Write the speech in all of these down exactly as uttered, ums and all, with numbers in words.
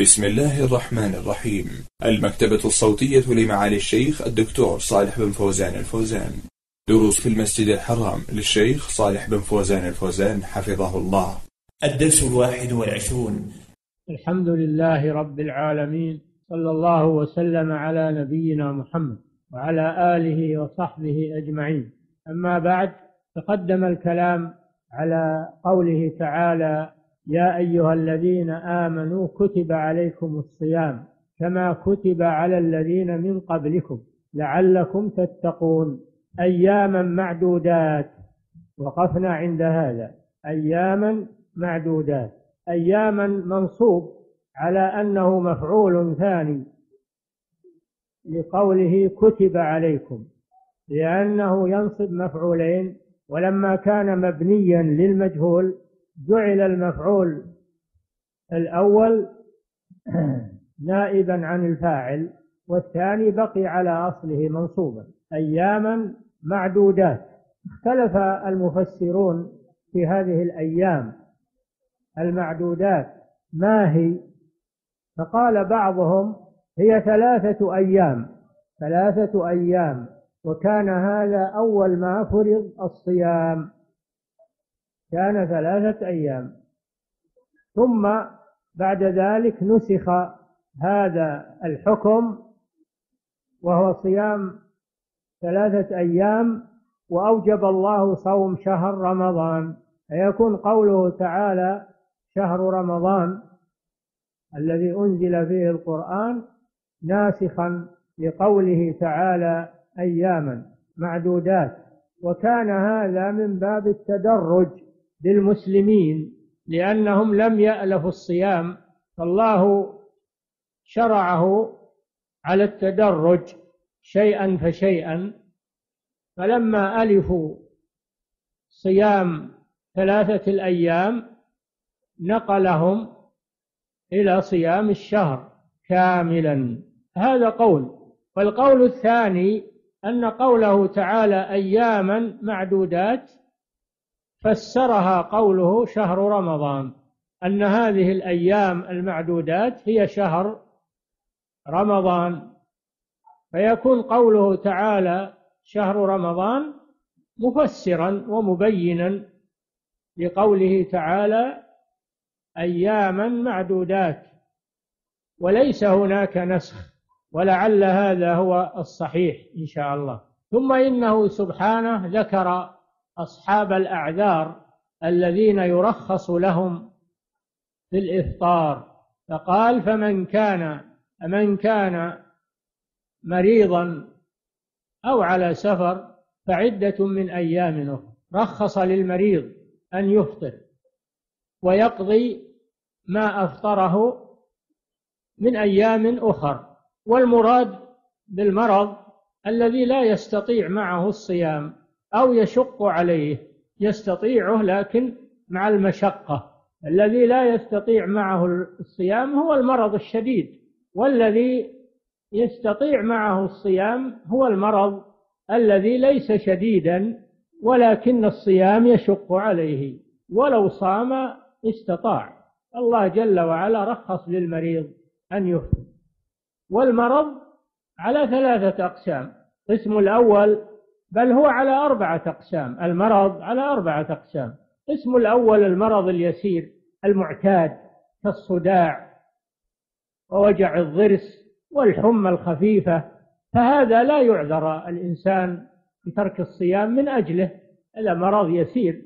بسم الله الرحمن الرحيم. المكتبة الصوتية لمعالي الشيخ الدكتور صالح بن فوزان الفوزان. دروس في المسجد الحرام للشيخ صالح بن فوزان الفوزان حفظه الله. الدرس الواحد والعشرون. الحمد لله رب العالمين، صلى الله وسلم على نبينا محمد وعلى آله وصحبه أجمعين. أما بعد، تقدم الكلام على قوله تعالى: يا أيها الذين آمنوا كتب عليكم الصيام كما كتب على الذين من قبلكم لعلكم تتقون، أياما معدودات. وقفنا عند هذا، أياما معدودات. أياما منصوب على أنه مفعول ثاني لقوله كتب عليكم، لأنه ينصب مفعولين، ولما كان مبنيا للمجهول جعل المفعول الأول نائبا عن الفاعل، والثاني بقي على أصله منصوبا. أياما معدودات. اختلف المفسرون في هذه الأيام المعدودات ما هي، فقال بعضهم هي ثلاثة أيام ثلاثة أيام وكان هذا أول ما فرض الصيام، كان ثلاثة أيام، ثم بعد ذلك نسخ هذا الحكم وهو صيام ثلاثة أيام، وأوجب الله صوم شهر رمضان، فيكون قوله تعالى شهر رمضان الذي أنزل فيه القرآن ناسخا لقوله تعالى أياما معدودات. وكان هذا من باب التدرج للمسلمين، لأنهم لم يألفوا الصيام، فالله شرعه على التدرج شيئا فشيئا، فلما ألفوا صيام ثلاثة الأيام نقلهم إلى صيام الشهر كاملا. هذا قول. والقول الثاني أن قوله تعالى أياما معدودات فسرها قوله شهر رمضان، أن هذه الأيام المعدودات هي شهر رمضان، فيكون قوله تعالى شهر رمضان مفسرا ومبينا لقوله تعالى أياما معدودات، وليس هناك نسخ، ولعل هذا هو الصحيح إن شاء الله. ثم إنه سبحانه ذكر أصحاب الأعذار الذين يرخص لهم في الإفطار، فقال فمن كان من كان مريضا أو على سفر فعدة من أيام أخرى. رخص للمريض أن يفطر ويقضي ما أفطره من أيام أخر، والمراد بالمرض الذي لا يستطيع معه الصيام أو يشق عليه، يستطيعه لكن مع المشقة. الذي لا يستطيع معه الصيام هو المرض الشديد، والذي يستطيع معه الصيام هو المرض الذي ليس شديدا ولكن الصيام يشق عليه، ولو صام استطاع. الله جل وعلا رخص للمريض أن يفطر. والمرض على ثلاثة أقسام، قسم الأول، بل هو على أربعة أقسام، المرض على أربعة أقسام. قسم الأول المرض اليسير المعتاد كالصداع ووجع الضرس والحمى الخفيفة، فهذا لا يعذر الإنسان بترك الصيام من أجله، إلا مرض يسير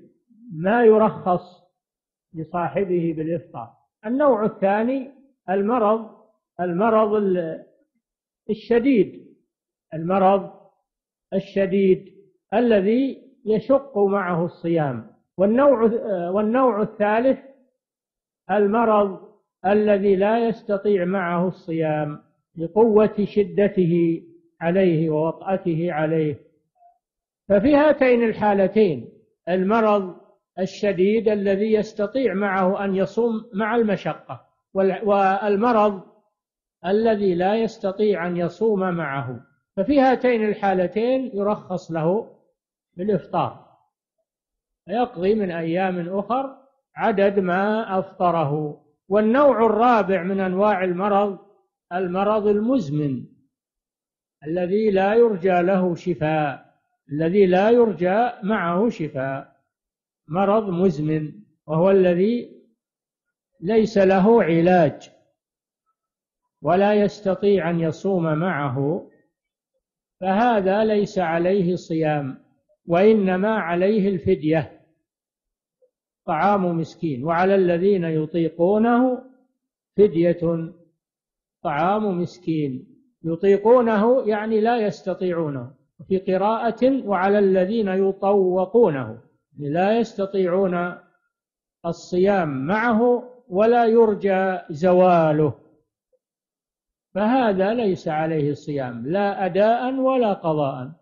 ما يرخص لصاحبه بالإفطار. النوع الثاني المرض المرض الشديد المرض الشديد الذي يشق معه الصيام. والنوع والنوع الثالث المرض الذي لا يستطيع معه الصيام لقوة شدته عليه ووطأته عليه. ففي هاتين الحالتين، المرض الشديد الذي يستطيع معه أن يصوم مع المشقة، والمرض الذي لا يستطيع أن يصوم معه، ففي هاتين الحالتين يرخص له بالإفطار، يقضي من أيام أخر عدد ما أفطره. والنوع الرابع من أنواع المرض المرض المزمن الذي لا يرجى له شفاء، الذي لا يرجى معه شفاء، مرض مزمن وهو الذي ليس له علاج ولا يستطيع أن يصوم معه، فهذا ليس عليه صيام وإنما عليه الفدية طعام مسكين، وعلى الذين يطيقونه فدية طعام مسكين. يطيقونه يعني لا يستطيعونه، في قراءة وعلى الذين يطوقونه، لا يستطيعون الصيام معه ولا يرجى زواله، فهذا ليس عليه الصيام لا أداء ولا قضاء،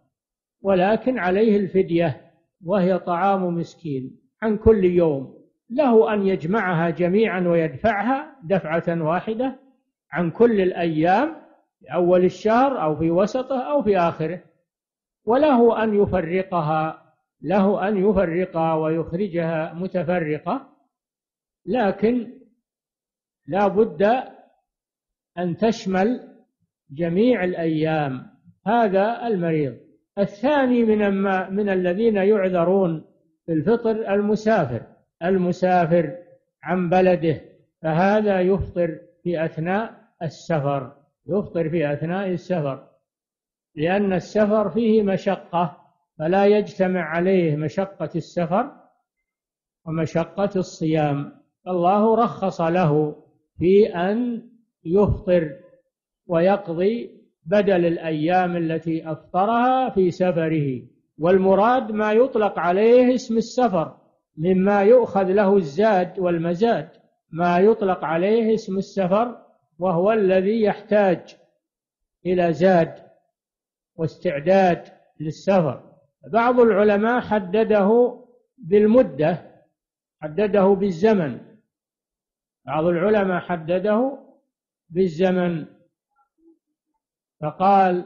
ولكن عليه الفدية وهي طعام مسكين عن كل يوم، له أن يجمعها جميعا ويدفعها دفعة واحدة عن كل الأيام في أول الشهر أو في وسطه أو في آخره، وله أن يفرقها له أن يفرقها ويخرجها متفرقة، لكن لا بد أن تشمل جميع الأيام. هذا المريض. الثاني من من الذين يعذرون بالفطر المسافر، المسافر عن بلده، فهذا يفطر في أثناء السفر، يفطر في أثناء السفر، لأن السفر فيه مشقة، فلا يجتمع عليه مشقة السفر ومشقة الصيام، فالله رخص له في أن يفطر ويقضي بدل الأيام التي أفطرها في سفره. والمراد ما يطلق عليه اسم السفر، مما يؤخذ له الزاد والمزاد، ما يطلق عليه اسم السفر وهو الذي يحتاج إلى زاد واستعداد للسفر. بعض العلماء حدده بالمدة، حدده بالزمن، بعض العلماء حدده بالزمن، فقال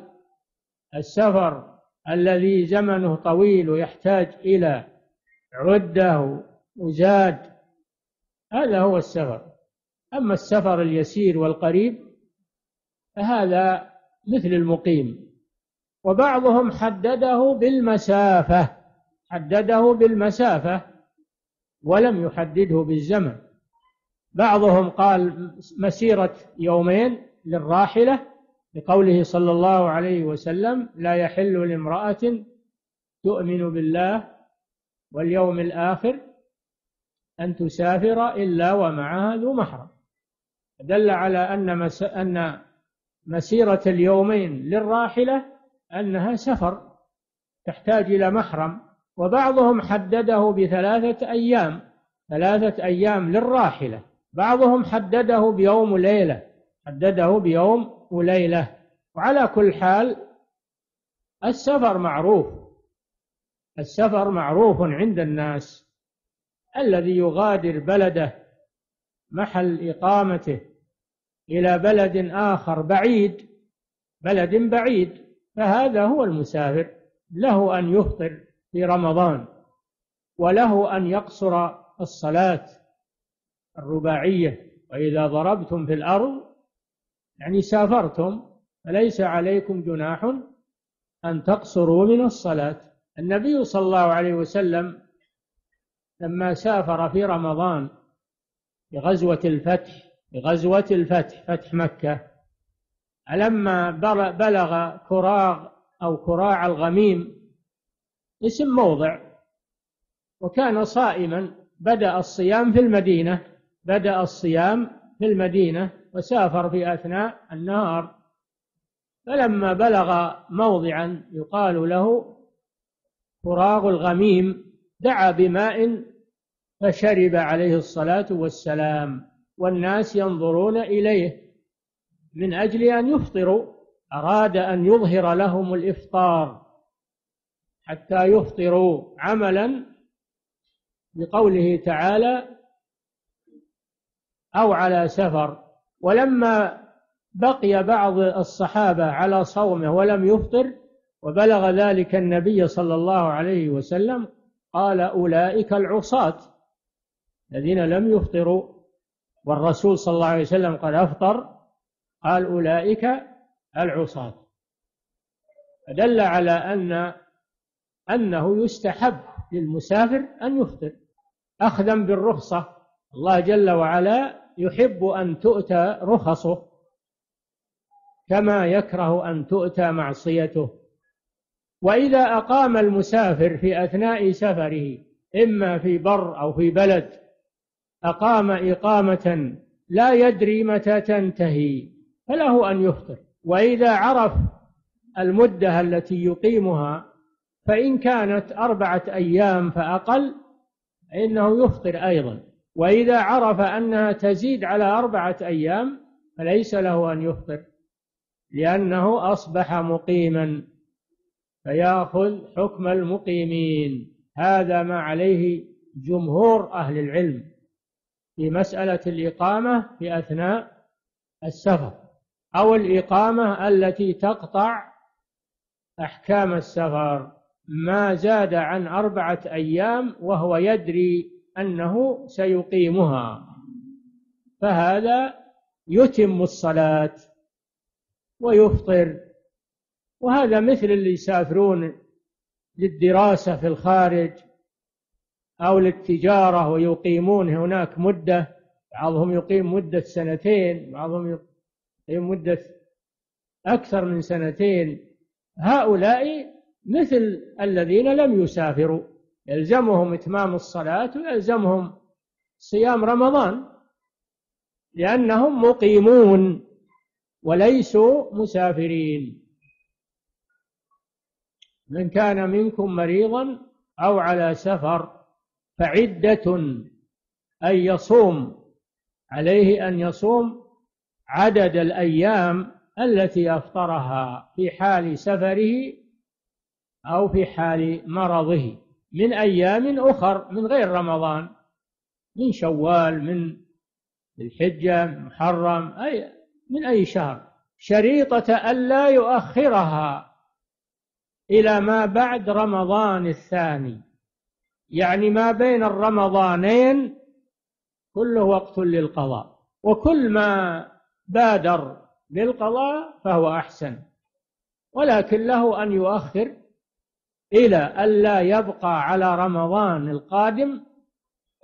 السفر الذي زمنه طويل ويحتاج إلى عدة وزاد، هذا هو السفر. أما السفر اليسير والقريب فهذا مثل المقيم. وبعضهم حدده بالمسافة، حدده بالمسافة ولم يحدده بالزمن. بعضهم قال مسيرة يومين للراحلة، لقوله صلى الله عليه وسلم: لا يحل لامرأة تؤمن بالله واليوم الآخر أن تسافر إلا ومعها ذو محرم، دل على أن أن مسيرة اليومين للراحلة أنها سفر تحتاج إلى محرم. وبعضهم حدده بثلاثة أيام، ثلاثة أيام للراحلة. بعضهم حدده بيوم وليلة، حدده بيوم وليلة. وعلى كل حال السفر معروف، السفر معروف عند الناس، الذي يغادر بلده محل إقامته إلى بلد آخر بعيد، بلد بعيد، فهذا هو المسافر، له أن يفطر في رمضان، وله أن يقصر الصلاة الرباعية: وإذا ضربتم في الأرض، يعني سافرتم، فليس عليكم جناح أن تقصروا من الصلاة. النبي صلى الله عليه وسلم لما سافر في رمضان لغزوة الفتح، لغزوة الفتح، فتح مكة، لما بلغ كراع أو كراع الغميم، اسم موضع، وكان صائما، بدأ الصيام في المدينة، بدأ الصيام في المدينة وسافر في أثناء النهار، فلما بلغ موضعا يقال له كراع الغميم دعا بماء فشرب عليه الصلاة والسلام، والناس ينظرون إليه من أجل أن يفطروا، أراد أن يظهر لهم الإفطار حتى يفطروا عملا بقوله تعالى: أو على سفر. ولما بقي بعض الصحابة على صومه ولم يفطر وبلغ ذلك النبي صلى الله عليه وسلم قال: أولئك العصاة الذين لم يفطروا والرسول صلى الله عليه وسلم قد أفطر، قال أولئك العصاة، فدل على أن أنه يستحب للمسافر أن يفطر أخذا بالرخصة. الله جل وعلا يحب أن تؤتى رخصه كما يكره أن تؤتى معصيته. وإذا أقام المسافر في أثناء سفره إما في بر أو في بلد أقام إقامة لا يدري متى تنتهي فله أن يفطر، وإذا عرف المدة التي يقيمها فإن كانت أربعة أيام فأقل فإنه يفطر أيضا، وإذا عرف أنها تزيد على أربعة أيام فليس له أن يفطر لأنه أصبح مقيما فيأخذ حكم المقيمين. هذا ما عليه جمهور أهل العلم في مسألة الإقامة في أثناء السفر أو الإقامة التي تقطع أحكام السفر، ما زاد عن أربعة أيام وهو يدري أنه سيقيمها، فهذا يتم الصلاة ويفطر. وهذا مثل اللي يسافرون للدراسة في الخارج أو للتجارة ويقيمون هناك مدة، بعضهم يقيم مدة سنتين، بعضهم يقيم مدة أكثر من سنتين، هؤلاء مثل الذين لم يسافروا، يلزمهم إتمام الصلاة ويلزمهم صيام رمضان لأنهم مقيمون وليسوا مسافرين. من كان منكم مريضا أو على سفر فعدة أن يصوم، عليه أن يصوم عدد الأيام التي أفطرها في حال سفره أو في حال مرضه من أيام أخر من غير رمضان، من شوال، من الحجة، محرم، أي من أي شهر، شريطة ألا يؤخرها إلى ما بعد رمضان الثاني، يعني ما بين الرمضانين كله وقت للقضاء، وكل ما بادر للقضاء فهو أحسن، ولكن له أن يؤخر إلى ألا يبقى على رمضان القادم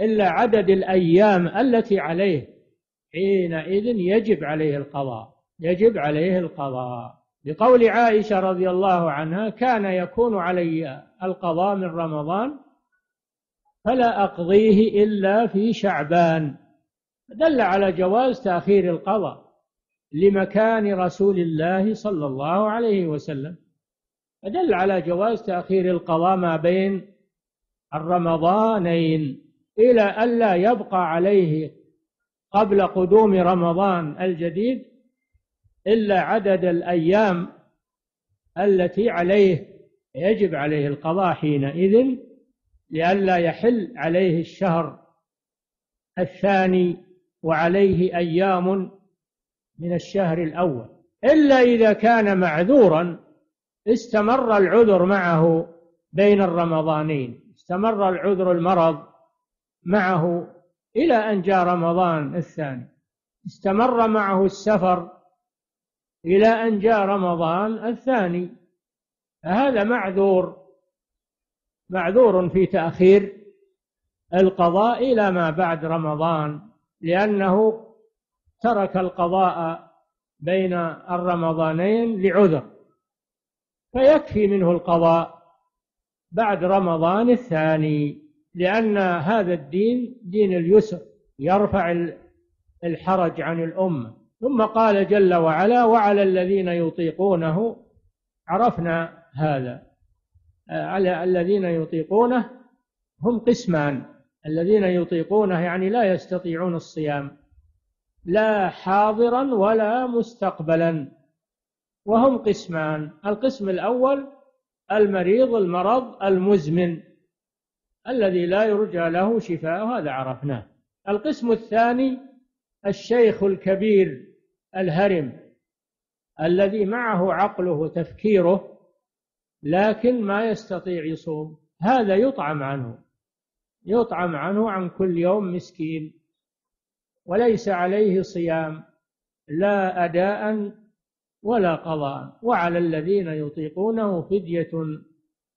إلا عدد الأيام التي عليه، حينئذ يجب عليه القضاء، يجب عليه القضاء، بقول عائشة رضي الله عنها كان يكون علي القضاء من رمضان فلا أقضيه إلا في شعبان، دل على جواز تأخير القضاء لمكان رسول الله صلى الله عليه وسلم، دل على جواز تأخير القضاء ما بين الرمضانين إلى ألا يبقى عليه قبل قدوم رمضان الجديد إلا عدد الأيام التي عليه، يجب عليه القضاء حينئذ لئلا يحل عليه الشهر الثاني وعليه أيام من الشهر الأول، إلا إذا كان معذورا استمر العذر معه بين الرمضانين، استمر العذر المرض معه إلى أن جاء رمضان الثاني، استمر معه السفر إلى أن جاء رمضان الثاني، فهذا معذور، معذور في تأخير القضاء إلى ما بعد رمضان لأنه ترك القضاء بين الرمضانين لعذر، فيكفي منه القضاء بعد رمضان الثاني، لأن هذا الدين دين اليسر يرفع الحرج عن الأمة. ثم قال جل وعلا وعلى الذين يطيقونه، عرفنا هذا، على الذين يطيقونه هم قسمان، الذين يطيقونه يعني لا يستطيعون الصيام لا حاضرا ولا مستقبلا، وهم قسمان، القسم الأول المريض المرض المزمن الذي لا يرجى له شفاء، هذا عرفناه. القسم الثاني الشيخ الكبير الهرم الذي معه عقله وتفكيره لكن ما يستطيع يصوم، هذا يطعم عنه، يطعم عنه عن كل يوم مسكين، وليس عليه صيام لا أداء ولا قضاء، وعلى الذين يطيقونه فدية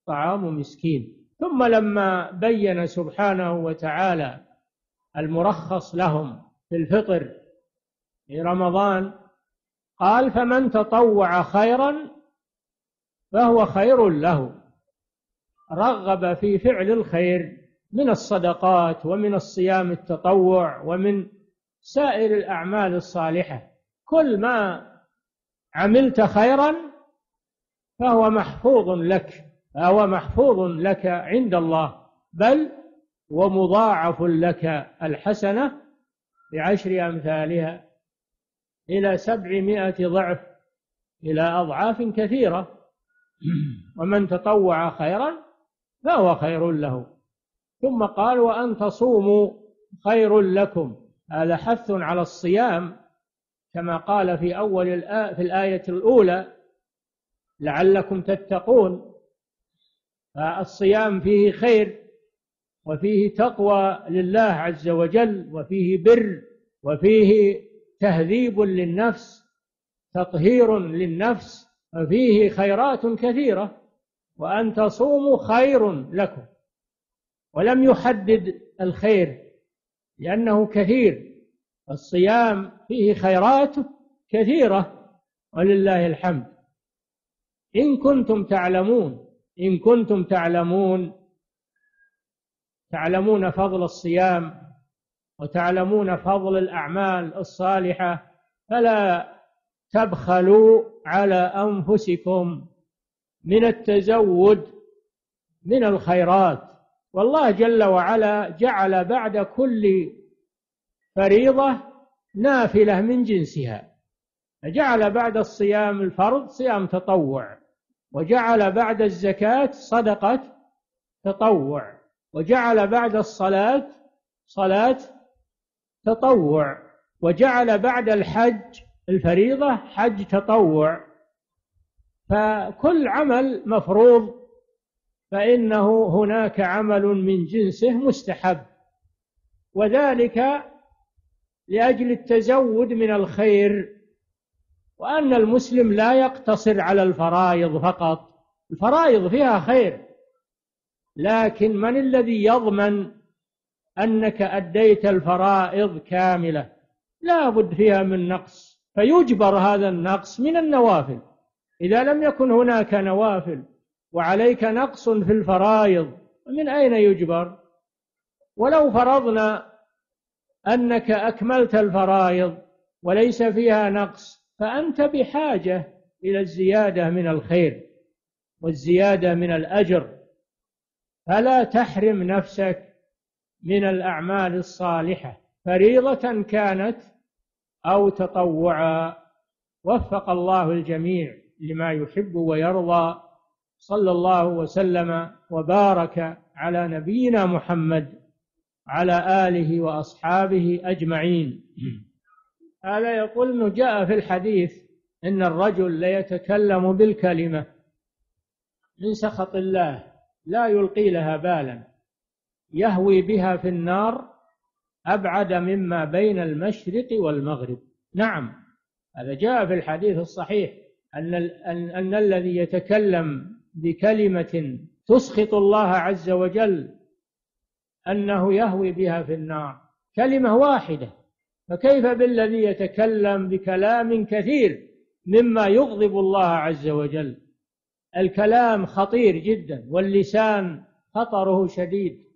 طعام مسكين. ثم لما بين سبحانه وتعالى المرخص لهم في الفطر في رمضان قال: فمن تطوع خيرا فهو خير له، رغب في فعل الخير من الصدقات ومن الصيام التطوع ومن سائر الأعمال الصالحة. كل ما عملت خيرا فهو محفوظ لك، فهو محفوظ لك عند الله، بل ومضاعف لك الحسنة بعشر أمثالها إلى سبعمائة ضعف، إلى أضعاف كثيرة. ومن تطوع خيرا فهو خير له. ثم قال: وأن تصوموا خير لكم. هذا حث على الصيام كما قال في أول الآية في الآية الأولى: لعلكم تتقون. فالصيام فيه خير، وفيه تقوى لله عز وجل، وفيه بر، وفيه تهذيب للنفس، تطهير للنفس، ففيه خيرات كثيرة. وأن تصوموا خير لكم، ولم يحدد الخير لأنه كثير، الصيام فيه خيرات كثيرة ولله الحمد. إن كنتم تعلمون، إن كنتم تعلمون تعلمون فضل الصيام وتعلمون فضل الأعمال الصالحة، فلا تبخلوا على أنفسكم من التزود من الخيرات. والله جل وعلا جعل بعد كل فريضة نافلة من جنسها، فجعل بعد الصيام الفرض صيام تطوع، وجعل بعد الزكاة صدقة تطوع، وجعل بعد الصلاة صلاة تطوع، وجعل بعد الحج الفريضة حج تطوع. فكل عمل مفروض فإنه هناك عمل من جنسه مستحب، وذلك لأجل التزود من الخير، وأن المسلم لا يقتصر على الفرائض فقط. الفرائض فيها خير، لكن من الذي يضمن أنك أديت الفرائض كاملة؟ لا بد فيها من نقص، فيجبر هذا النقص من النوافل. إذا لم يكن هناك نوافل وعليك نقص في الفرائض، من أين يجبر؟ ولو فرضنا أنك أكملت الفرائض وليس فيها نقص، فأنت بحاجة إلى الزيادة من الخير والزيادة من الأجر، فلا تحرم نفسك من الأعمال الصالحة فريضة كانت أو تطوعا. وفق الله الجميع لما يحب ويرضى، صلى الله وسلم وبارك على نبينا محمد على آله وأصحابه أجمعين. هذا يقول أنه جاء في الحديث إن الرجل ليتكلم بالكلمة من سخط الله لا يلقي لها بالا، يهوي بها في النار أبعد مما بين المشرق والمغرب. نعم، هذا جاء في الحديث الصحيح أن, أن, أن الذي يتكلم بكلمة تسخط الله عز وجل أنه يهوي بها في النار، كلمة واحدة، فكيف بالذي يتكلم بكلام كثير مما يغضب الله عز وجل؟ الكلام خطير جدا، واللسان خطره شديد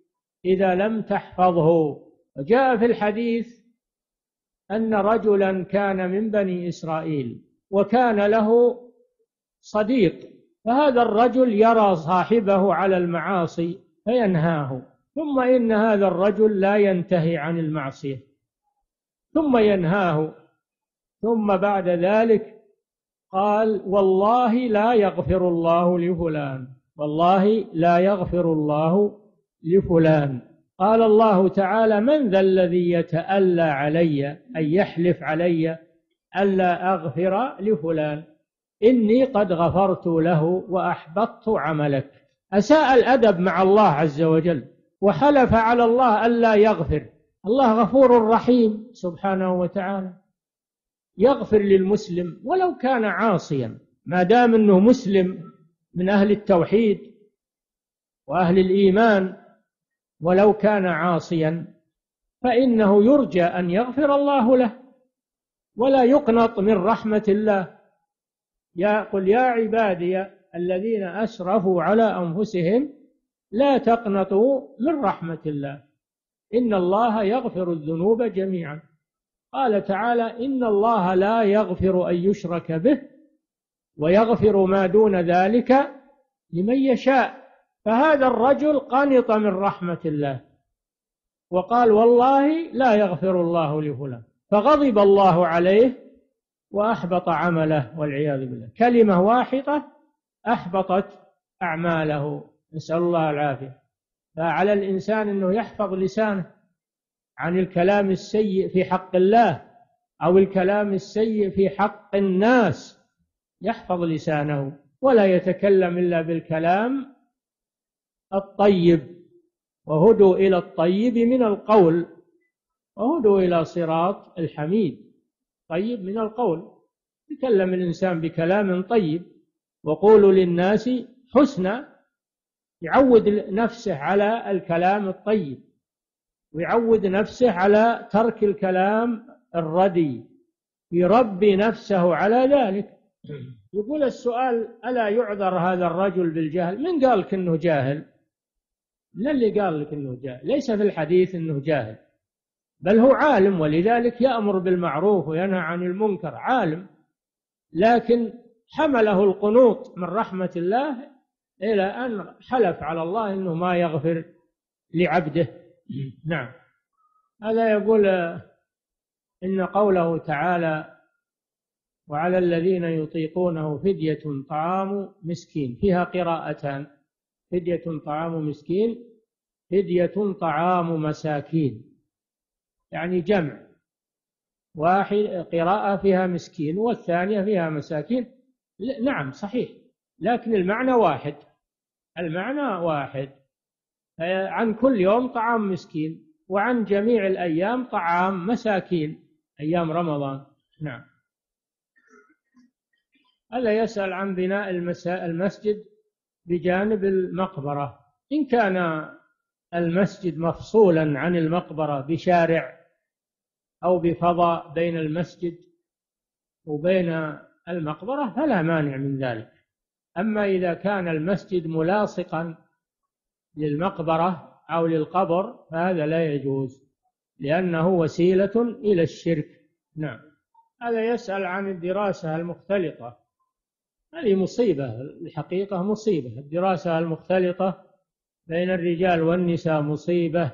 إذا لم تحفظه. وجاء في الحديث أن رجلا كان من بني إسرائيل وكان له صديق، فهذا الرجل يرى صاحبه على المعاصي فينهاه، ثم إن هذا الرجل لا ينتهي عن المعصية ثم ينهاه، ثم بعد ذلك قال: والله لا يغفر الله لفلان، والله لا يغفر الله لفلان. قال الله تعالى: من ذا الذي يتألى علي، أي يحلف علي ألا أغفر لفلان، إني قد غفرت له وأحبطت عملك. أساء الأدب مع الله عز وجل، وحلف على الله ألا يغفر، الله غفور رحيم سبحانه وتعالى، يغفر للمسلم ولو كان عاصيا، ما دام أنه مسلم من أهل التوحيد وأهل الإيمان ولو كان عاصيا فإنه يرجى أن يغفر الله له ولا يقنط من رحمة الله. يقول يا عبادي الذين أسرفوا على أنفسهم لا تقنطوا من رحمة الله إن الله يغفر الذنوب جميعا. قال تعالى إن الله لا يغفر أن يشرك به ويغفر ما دون ذلك لمن يشاء. فهذا الرجل قنط من رحمة الله وقال والله لا يغفر الله لفلان، فغضب الله عليه وأحبط عمله والعياذ بالله. كلمة واحدة أحبطت أعماله، نسأل الله العافية. فعلى الإنسان أنه يحفظ لسانه عن الكلام السيء في حق الله أو الكلام السيء في حق الناس، يحفظ لسانه ولا يتكلم إلا بالكلام الطيب، وهدوا إلى الطيب من القول وهدوا إلى صراط الحميد. طيب من القول، يتكلم الإنسان بكلام طيب، وقولوا للناس حسنا، يعود نفسه على الكلام الطيب ويعود نفسه على ترك الكلام الردي، يربي نفسه على ذلك. يقول السؤال ألا يعذر هذا الرجل بالجهل؟ من قال لك أنه جاهل؟ من اللي قال لك أنه جاهل؟ ليس في الحديث أنه جاهل، بل هو عالم، ولذلك يأمر بالمعروف وينهى عن المنكر، عالم، لكن حمله القنوط من رحمة الله إلى أن حلف على الله أنه ما يغفر لعبده. نعم. هذا يقول إن قوله تعالى وعلى الذين يطيقونه فدية طعام مسكين، فيها قراءتان، فدية طعام مسكين، فدية طعام مساكين، يعني جمع، واحد قراءة فيها مسكين والثانية فيها مساكين. نعم صحيح، لكن المعنى واحد، المعنى واحد، عن كل يوم طعام مسكين وعن جميع الأيام طعام مساكين، أيام رمضان. نعم. هذا يسأل عن بناء المسجد بجانب المقبرة، إن كان المسجد مفصولا عن المقبرة بشارع أو بفضاء بين المسجد وبين المقبرة فلا مانع من ذلك، أما إذا كان المسجد ملاصقا للمقبرة أو للقبر فهذا لا يجوز لأنه وسيلة إلى الشرك. نعم. هذا يسأل عن الدراسة المختلطة، هذه مصيبة الحقيقة، مصيبة الدراسة المختلطة بين الرجال والنساء، مصيبة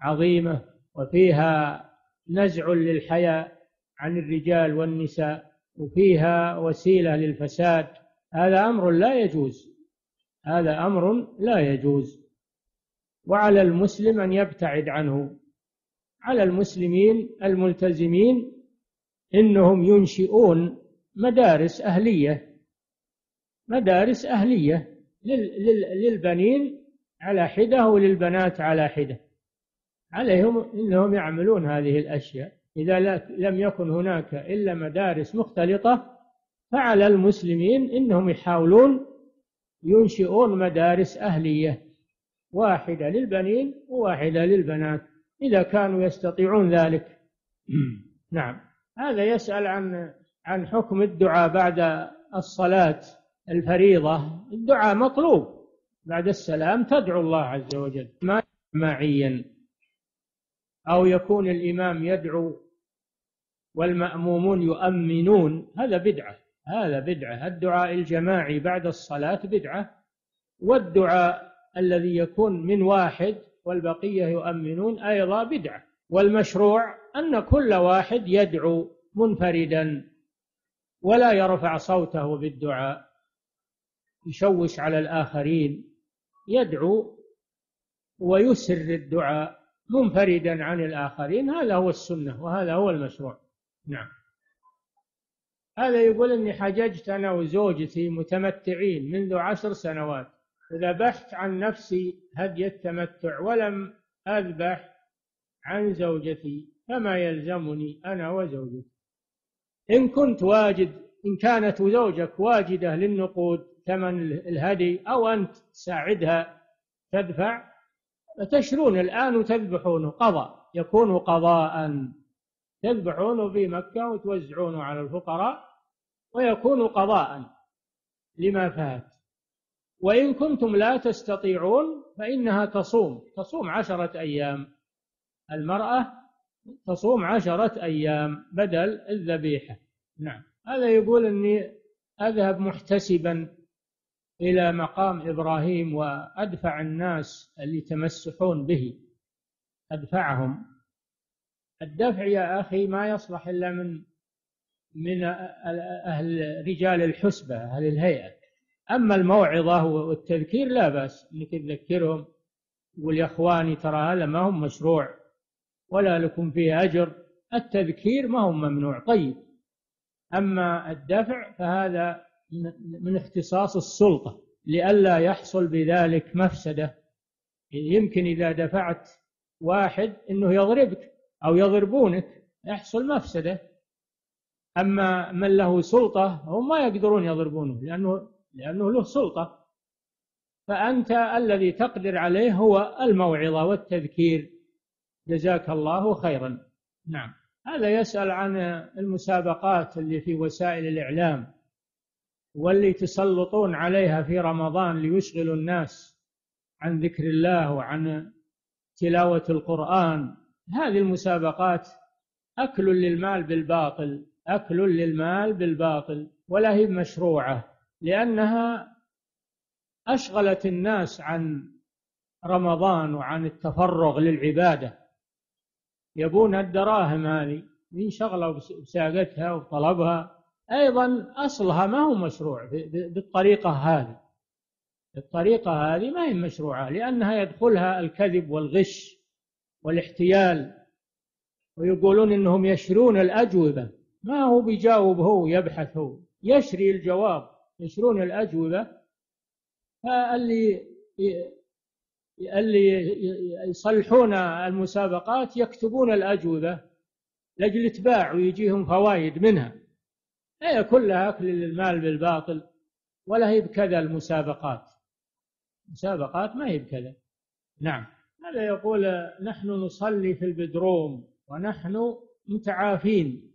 عظيمة، وفيها نزع للحياء عن الرجال والنساء، وفيها وسيلة للفساد، هذا أمر لا يجوز، هذا أمر لا يجوز، وعلى المسلم أن يبتعد عنه، على المسلمين الملتزمين إنهم ينشئون مدارس أهلية، مدارس أهلية للبنين على حدة وللبنات على حدة، عليهم إنهم يعملون هذه الأشياء. إذا لم يكن هناك إلا مدارس مختلطة فعلى المسلمين إنهم يحاولون ينشئون مدارس أهلية، واحدة للبنين وواحدة للبنات إذا كانوا يستطيعون ذلك. نعم. هذا يسأل عن عن حكم الدعاء بعد الصلاة الفريضة، الدعاء مطلوب بعد السلام، تدعو الله عز وجل ما معيا، أو يكون الإمام يدعو والمأمومون يؤمنون، هذا بدعة، هذا بدعة، الدعاء الجماعي بعد الصلاة بدعة، والدعاء الذي يكون من واحد والبقية يؤمنون أيضا بدعة، والمشروع أن كل واحد يدعو منفردا ولا يرفع صوته بالدعاء يشوش على الآخرين، يدعو ويسر الدعاء منفردا عن الآخرين، هذا هو السنة وهذا هو المشروع. نعم. هذا يقول إني حججت أنا وزوجتي متمتعين منذ عشر سنوات، فذبحت عن نفسي هدي التمتع ولم أذبح عن زوجتي فما يلزمني أنا وزوجتي إن كنت واجد، إن كانت زوجك واجدة للنقود ثمن الهدي أو أنت تساعدها تدفع، تشرون الآن وتذبحونه قضاء، يكون قضاء، تذبحونه في مكة وتوزعونه على الفقراء ويكون قضاء لما فات. وإن كنتم لا تستطيعون فإنها تصوم تصوم عشرة أيام، المرأة تصوم عشرة أيام بدل الذبيحة. نعم، هذا يقول أني أذهب محتسبا إلى مقام إبراهيم وأدفع الناس اللي يتمسحون به، أدفعهم. الدفع يا أخي ما يصلح إلا من من أهل رجال الحسبة، أهل الهيئة. أما الموعظة والتذكير لا بأس أنك تذكرهم، يقول يا إخواني ترى هذا ما هم مشروع ولا لكم فيه أجر، التذكير ما هم ممنوع. طيب، أما الدفع فهذا من اختصاص السلطة لئلا يحصل بذلك مفسدة، يمكن إذا دفعت واحد أنه يضربك أو يضربونك، يحصل مفسدة. أما من له سلطة هم ما يقدرون يضربونه لأنه لأنه له سلطة، فأنت الذي تقدر عليه هو الموعظة والتذكير. جزاك الله خيرا. نعم، هذا يسأل عن المسابقات اللي في وسائل الإعلام واللي تسلطون عليها في رمضان ليشغلوا الناس عن ذكر الله وعن تلاوة القرآن. هذه المسابقات أكل للمال بالباطل، أكل للمال بالباطل، ولا هي مشروعة، لأنها أشغلت الناس عن رمضان وعن التفرغ للعبادة. يبون الدراهم هذه ينشغلوا بساقتها وطلبها، أيضا أصلها ما هو مشروع بالطريقة هذه. الطريقة هذه ما هي مشروعة لأنها يدخلها الكذب والغش والاحتيال، ويقولون إنهم يشرون الأجوبة، ما هو بيجاوب، هو يبحث، هو يشري الجواب، يشرون الأجوبة. فاللي اللي يصلحون المسابقات يكتبون الأجوبة لأجل اتباع ويجيهم فوائد منها. هي كلها أكل للمال بالباطل، ولا هي بكذا المسابقات، مسابقات ما هي بكذا. نعم، هذا يقول نحن نصلي في البدروم ونحن متعافين،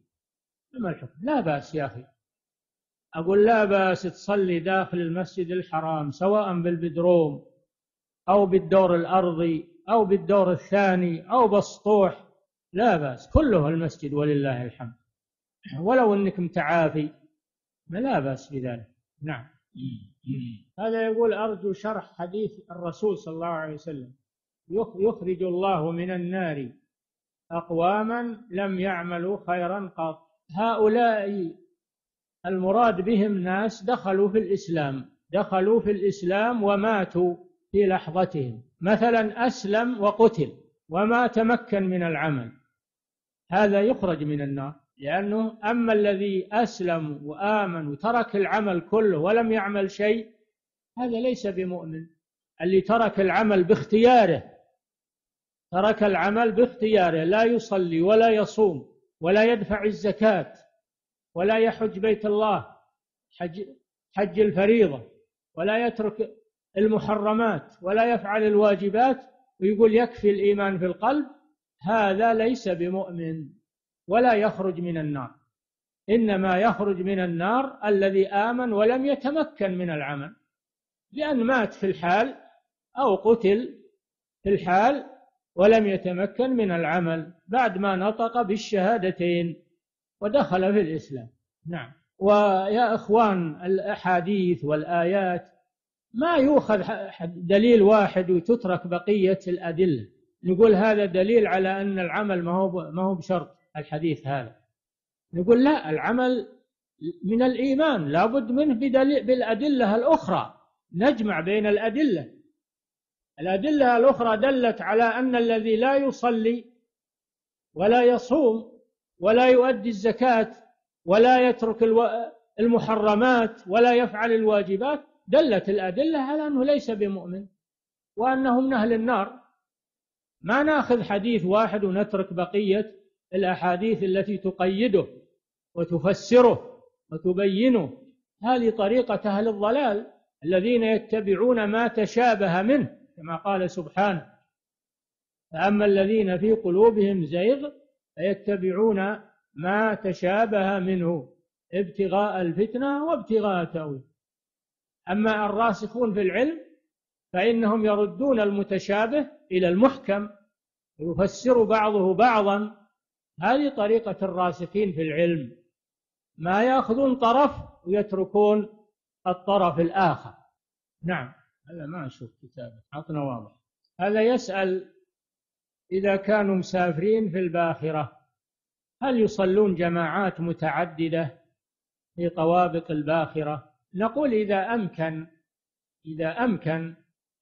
فما الحكم؟ لا بأس يا أخي، أقول لا بأس تصلي داخل المسجد الحرام، سواء بالبدروم أو بالدور الأرضي أو بالدور الثاني أو بالسطوح، لا بأس، كله المسجد ولله الحمد، ولو أنك متعافي لا بأس بذلك. نعم. هذا يقول أرجو شرح حديث الرسول صلى الله عليه وسلم يخرج الله من النار أقواما لم يعملوا خيرا قط. هؤلاء المراد بهم ناس دخلوا في الإسلام، دخلوا في الإسلام وماتوا في لحظتهم، مثلا أسلم وقتل وما تمكن من العمل، هذا يخرج من النار. لأنه أما الذي أسلم وآمن وترك العمل كله ولم يعمل شيء، هذا ليس بمؤمن. اللي ترك العمل باختياره، ترك العمل باختياره، لا يصلي ولا يصوم ولا يدفع الزكاة ولا يحج بيت الله حج, حج الفريضة، ولا يترك المحرمات ولا يفعل الواجبات، ويقول يكفي الإيمان في القلب، هذا ليس بمؤمن ولا يخرج من النار. إنما يخرج من النار الذي آمن ولم يتمكن من العمل، لأن مات في الحال أو قتل في الحال ولم يتمكن من العمل بعد ما نطق بالشهادتين ودخل في الإسلام. نعم. ويا إخوان، الأحاديث والآيات ما يؤخذ دليل واحد وتترك بقية الأدلة، نقول هذا دليل على أن العمل ما هو ما هو بشرط الحديث هذا. نقول لا، العمل من الإيمان لابد منه بدليل بالأدلة الأخرى، نجمع بين الأدلة. الأدلة الأخرى دلت على أن الذي لا يصلي ولا يصوم ولا يؤدي الزكاة ولا يترك المحرمات ولا يفعل الواجبات، دلت الأدلة على أنه ليس بمؤمن وأنه من أهل النار. ما ناخذ حديث واحد ونترك بقية الأحاديث التي تقيده وتفسره وتبينه. هذه طريقة أهل الضلال الذين يتبعون ما تشابه منه، كما قال سبحانه: فأما الذين في قلوبهم زيغ فيتبعون ما تشابه منه ابتغاء الفتنة وابتغاء تأويله. أما الراسخون في العلم فإنهم يردون المتشابه إلى المحكم ويفسر بعضه بعضا. هذه طريقة الراسخين في العلم، ما يأخذون طرف ويتركون الطرف الآخر. نعم، هذا ما أشوف كتابه عطنا واضح. هذا يسأل: إذا كانوا مسافرين في الباخرة هل يصلون جماعات متعددة في طوابق الباخرة؟ نقول: إذا أمكن إذا أمكن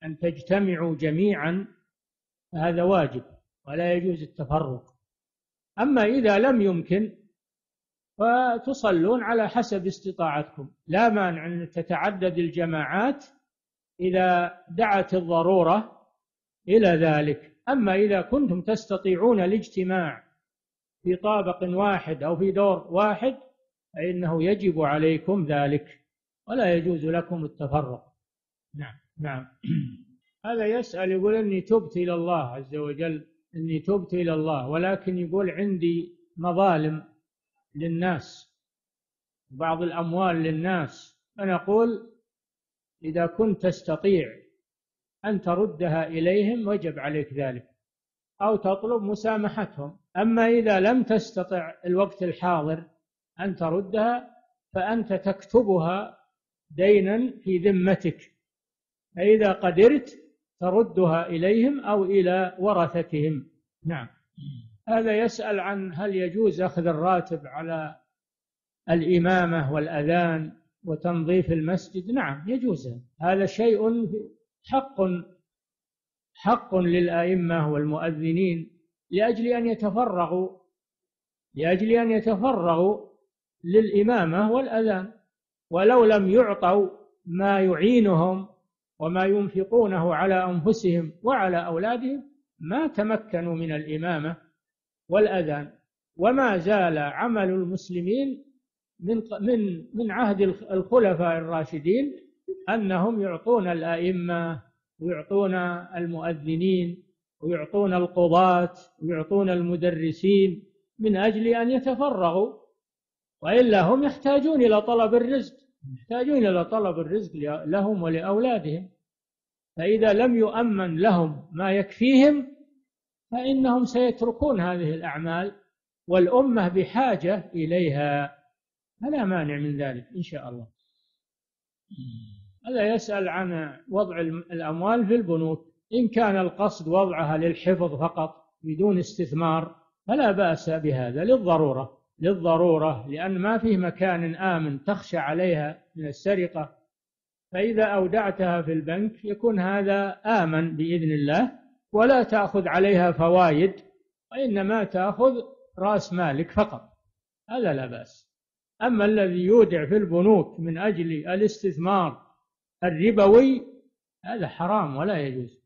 أن تجتمعوا جميعا فهذا واجب ولا يجوز التفرق. أما إذا لم يمكن فتصلون على حسب استطاعتكم، لا مانع أن تتعدد الجماعات إذا دعت الضرورة إلى ذلك. أما إذا كنتم تستطيعون الاجتماع في طابق واحد أو في دور واحد فإنه يجب عليكم ذلك ولا يجوز لكم التفرق. نعم نعم هذا يسأل يقول: إني تبت إلى الله عز وجل، إني تبت إلى الله، ولكن يقول عندي مظالم للناس، بعض الأموال للناس. أنا أقول: إذا كنت تستطيع أن تردها إليهم وجب عليك ذلك، أو تطلب مسامحتهم. أما إذا لم تستطع الوقت الحاضر أن تردها فأنت تكتبها دينا في ذمتك، فإذا قدرت تردها إليهم أو إلى ورثتهم. نعم. هذا يسأل عن: هل يجوز أخذ الراتب على الإمامة والأذان وتنظيف المسجد؟ نعم يجوز، هذا شيء حق حق للأئمة والمؤذنين، لأجل أن يتفرغوا لأجل أن يتفرغوا للإمامة والأذان، ولو لم يعطوا ما يعينهم وما ينفقونه على أنفسهم وعلى أولادهم ما تمكنوا من الإمامة والأذان. وما زال عمل المسلمين من من من عهد الخلفاء الراشدين أنهم يعطون الأئمة ويعطون المؤذنين ويعطون القضاة ويعطون المدرسين من أجل أن يتفرغوا، وإلا هم يحتاجون إلى طلب الرزق يحتاجون إلى طلب الرزق لهم ولأولادهم. فإذا لم يؤمن لهم ما يكفيهم فإنهم سيتركون هذه الأعمال، والأمة بحاجة إليها، فلا مانع من ذلك إن شاء الله. هذا يسأل عن وضع الأموال في البنوك. إن كان القصد وضعها للحفظ فقط بدون استثمار فلا بأس بهذا للضرورة للضرورة لأن ما فيه مكان آمن تخشى عليها من السرقة، فإذا أودعتها في البنك يكون هذا آمن بإذن الله، ولا تأخذ عليها فوائد وإنما تأخذ رأس مالك فقط، هذا لا بأس. أما الذي يودع في البنوك من أجل الاستثمار الربوي هذا حرام ولا يجوز.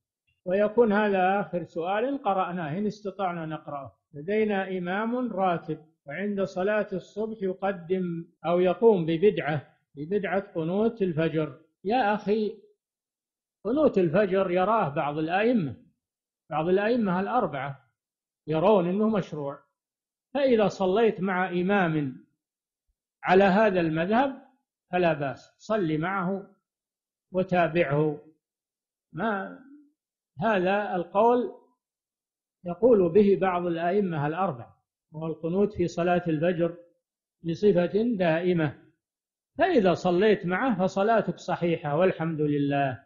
ويكون هذا آخر سؤال قرأناه إن استطعنا نقرأه. لدينا إمام راتب وعند صلاة الصبح يقدم أو يقوم ببدعة ببدعة قنوت الفجر. يا أخي، قنوت الفجر يراه بعض الأئمة بعض الأئمة الأربعة يرون أنه مشروع، فإذا صليت مع إمام على هذا المذهب فلا بأس، صلي معه وتابعه. ما هذا القول يقول به بعض الأئمة الأربعة، وهو القنوت في صلاة الفجر بصفة دائمة، فإذا صليت معه فصلاتك صحيحة والحمد لله،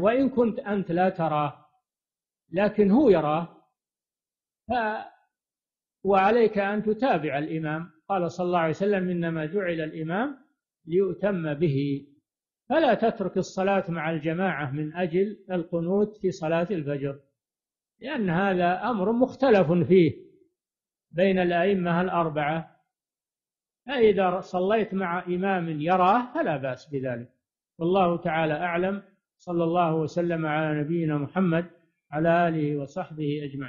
وإن كنت أنت لا تراه لكن هو يراه، ف وعليك أن تتابع الإمام. قال صلى الله عليه وسلم: إنما جعل الإمام ليؤتم به. فلا تترك الصلاة مع الجماعة من أجل القنوت في صلاة الفجر، لأن هذا أمر مختلف فيه بين الأئمة الأربعة، فإذا صليت مع إمام يراه فلا بأس بذلك. والله تعالى أعلم، صلى الله وسلم على نبينا محمد على آله وصحبه أجمعين.